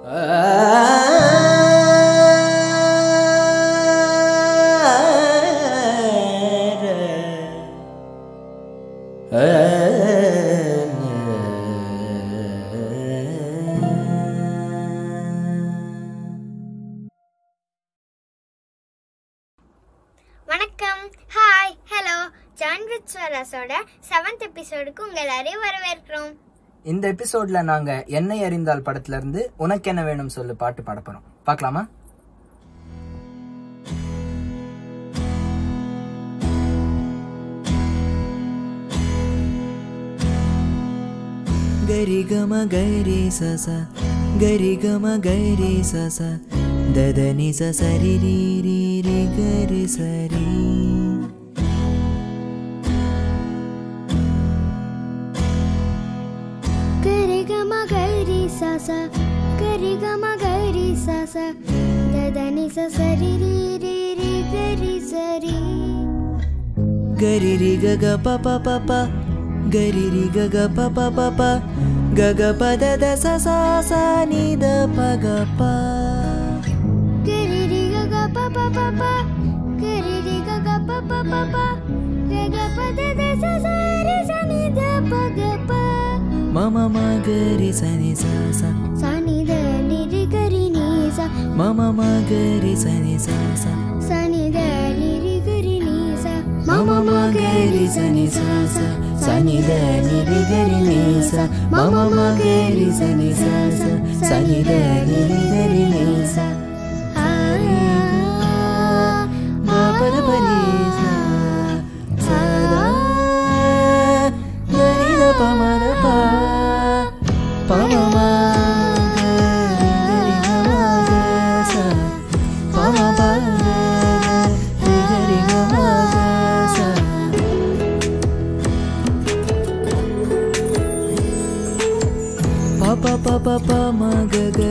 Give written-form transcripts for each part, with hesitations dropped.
வணக்கம், hi, hello. ஜான்வித் ஸ்வராஸோட 7th எபிசோடுக்கு உங்கள் எல்லாரையும் வரவேற்கிறோம். இந்த எபிசோட்ல நாங்க என்னை அறிந்தால் படத்துல இருந்து உனக்கென்ன வேணும் சொல்லு பாட்டு பாட போறோம். பார்க்கலாமா? கரிகம கைரி சச கரிகம கைரி சச ததனி சரி ரீ ரீ கரி சரி கரிகமா கரி சாசா ததனி சரி ரீ ரீ ரீ கரி சரி கரி ரீ கக பப பப கரி ரீ கக பப பப கக பத தச சாசா நீ த பக ப கரி ரீ கக பப பப கரி ரீ கக பப பப கக பத தச சாரி சனி த பக ப mama magari sani sasa sani da niri gari ni sa mama magari sani sasa sani da niri gari ni sa mama magari sani sasa sani da niri gari ni sa mama magari sani sasa sani da niri gari ni sa a ma para pani sa sa da nari da pa pa pa ma ga ga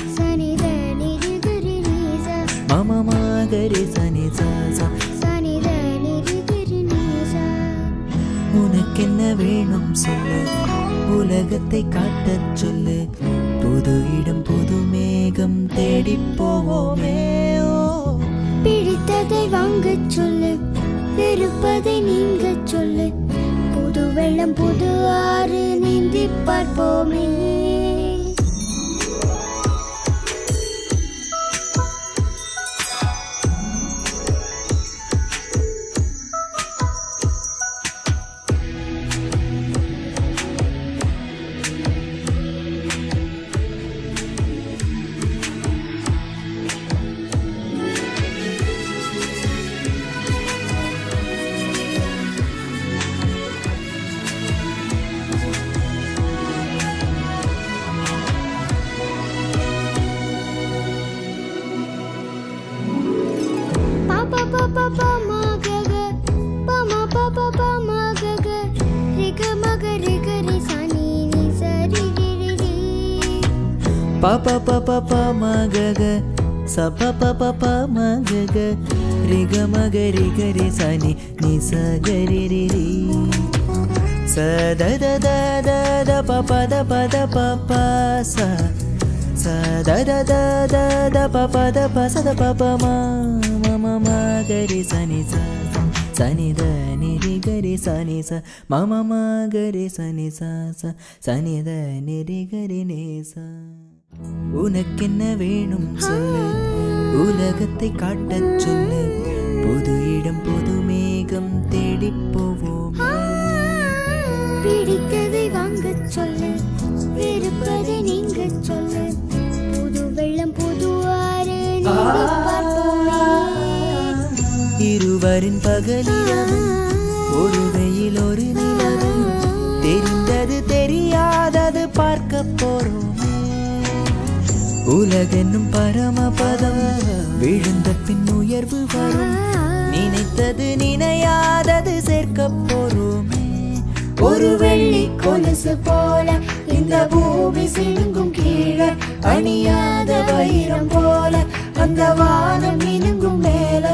sane dani gari ni sa mama magari sane sasa sane dani gari ni sa unakkenna venum sollu ulagathe kaattat sollu pudu idam pudu megam thedi povome o pidithathai vaanga sollu veruppathai neenga sollu pudu vellam pudu aaru neendi parpome உனக்கென்ன வேணும் சொல்லு உலகத்தை காட்டச் சொல்லு புது இடம் புது மேகம் தேடி போவோமே பிடித்ததை வாங்கச் சொல்லு விருப்பதை நீங்கச் சொல்லு புது வெள்ளம் புது ஆறு இருவரின் பகலிரவு ஒரு வெயில் ஒரு நிலவு தெரிந்தது தெரியாதது பார்க்க போறோம் உலகென்னும் பரமபதம் விழுந்த பின் உயர்வு வரும். நினைத்தது நினையாதது சேர்க்க போறோமே. ஒரு வெள்ளி கொலுசு போல இந்த பூமி சிணுங்கும் கீழே, அணியாத வைரம் போல அந்த வானம் இணுங்கும் மேல.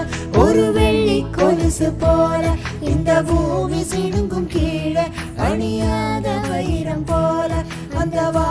ஒரு வெள்ளி கொலுசு போல இந்த பூமி சிணுங்கும் கீழே, அணியாத வைரம் போல அந்த